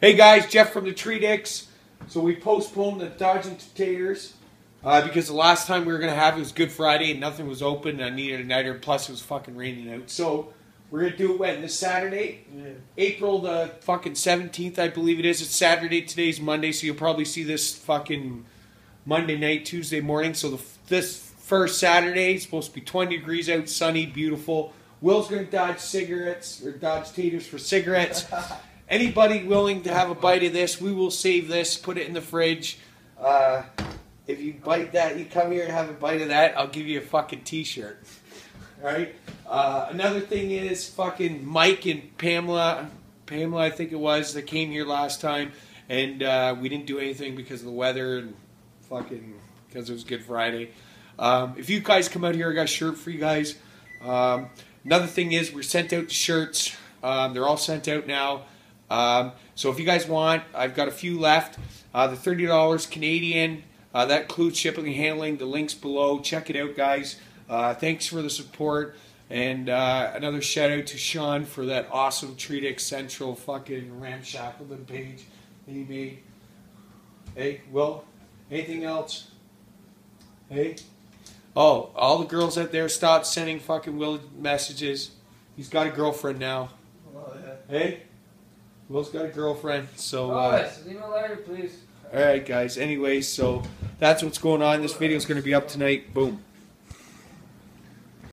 Hey guys, Jeff from the Tree Dicks. So we postponed the Dodging Taters because the last time we were going to have it was Good Friday and nothing was open and I needed a nighter, plus it was fucking raining out. So we're going to do it when? This Saturday? Yeah. April the fucking 17th, I believe it is. It's Saturday, today's Monday, so you'll probably see this fucking Monday night, Tuesday morning. So this first Saturday, it's supposed to be 20 degrees out, sunny, beautiful. Will's going to dodge taters for cigarettes. Anybody willing to have a bite of this, we will save this, put it in the fridge. If you bite that, you come here and have a bite of that, I'll give you a fucking t-shirt. Alright? Another thing is fucking Mike and Pamela, I think it was, that came here last time, and we didn't do anything because of the weather and fucking because it was Good Friday. If you guys come out here, I got a shirt for you guys. Another thing is we're sent out the shirts. They're all sent out now. So if you guys want, I've got a few left. The $30 Canadian, that includes shipping and handling. The link's below. Check it out, guys. Thanks for the support. And another shout out to Sean for that awesome Treedicks Central fucking ramshackling page that he made. Hey, Will, anything else? Hey? Oh, all the girls out there, stop sending fucking Will messages. He's got a girlfriend now. Oh, yeah. Hey? Will's got a girlfriend, so... leave me a letter, please. Alright, guys. Anyways, so that's what's going on. This video's going to be up tonight. Boom.